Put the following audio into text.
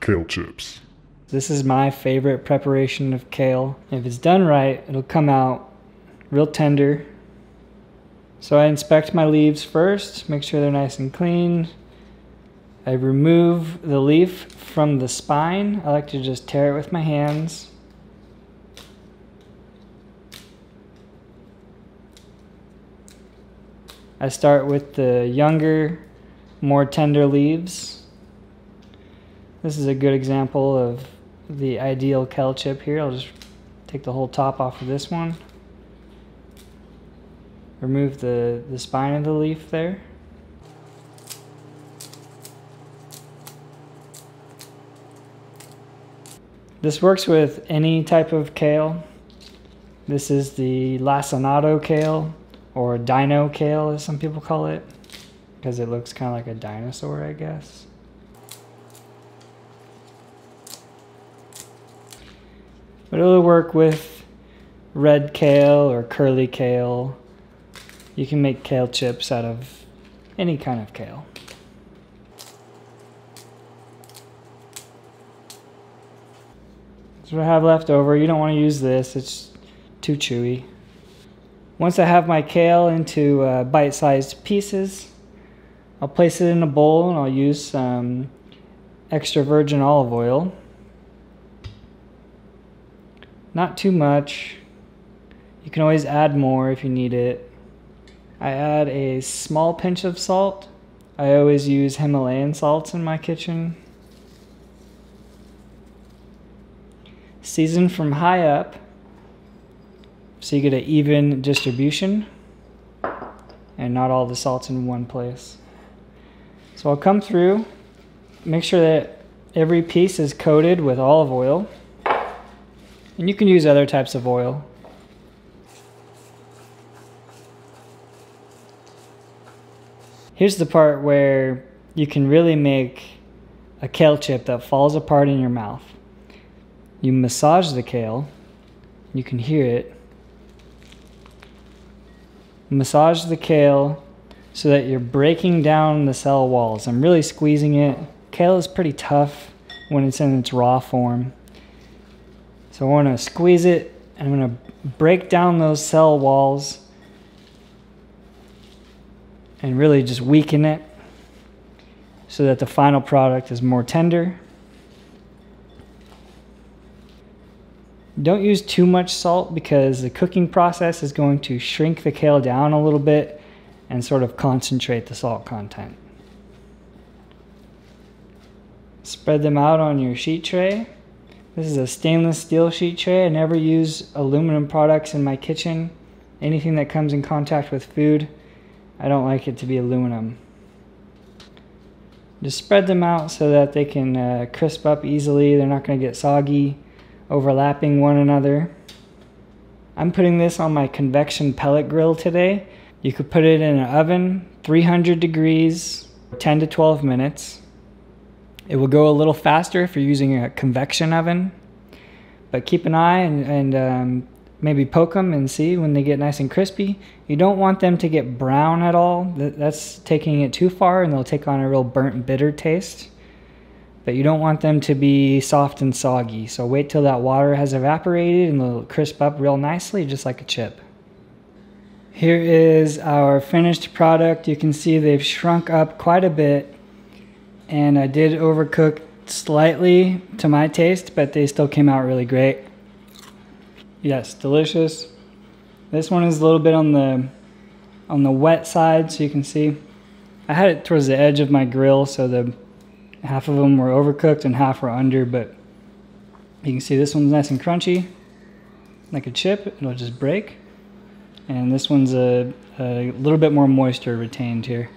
Kale chips. This is my favorite preparation of kale. If it's done right, it'll come out real tender. So I inspect my leaves first, make sure they're nice and clean. I remove the leaf from the spine. I like to just tear it with my hands. I start with the younger, more tender leaves. This is a good example of the ideal kale chip here. I'll just take the whole top off of this one. Remove the spine of the leaf there. This works with any type of kale. This is the lacinato kale, or dino kale as some people call it, because it looks kind of like a dinosaur, I guess. But it'll work with red kale or curly kale. You can make kale chips out of any kind of kale. That's what I have left over. You don't want to use this, it's too chewy. Once I have my kale into bite-sized pieces, I'll place it in a bowl and I'll use some extra virgin olive oil. Not too much. You can always add more if you need it. I add a small pinch of salt. I always use Himalayan salts in my kitchen. Season from high up, so you get an even distribution and not all the salts in one place. So I'll come through, make sure that every piece is coated with olive oil. And you can use other types of oil. Here's the part where you can really make a kale chip that falls apart in your mouth. You massage the kale, you can hear it. Massage the kale so that you're breaking down the cell walls. I'm really squeezing it. Kale is pretty tough when it's in its raw form. So I want to squeeze it, and I'm going to break down those cell walls and really just weaken it so that the final product is more tender. Don't use too much salt because the cooking process is going to shrink the kale down a little bit and sort of concentrate the salt content. Spread them out on your sheet tray. This is a stainless steel sheet tray. I never use aluminum products in my kitchen. Anything that comes in contact with food, I don't like it to be aluminum. Just spread them out so that they can crisp up easily. They're not going to get soggy, overlapping one another. I'm putting this on my convection pellet grill today. You could put it in an oven, 300 degrees, 10 to 12 minutes. It will go a little faster if you're using a convection oven, but keep an eye and maybe poke them and see when they get nice and crispy. You don't want them to get brown at all. That's taking it too far and they'll take on a real burnt bitter taste. But you don't want them to be soft and soggy. So wait till that water has evaporated and they'll crisp up real nicely, just like a chip. Here is our finished product. You can see they've shrunk up quite a bit. And I did overcook slightly to my taste, but they still came out really great. Yes, delicious. This one is a little bit on the wet side, so you can see. I had it towards the edge of my grill, so the half of them were overcooked and half were under, but you can see this one's nice and crunchy. Like a chip, it'll just break. And this one's a little bit more moisture retained here.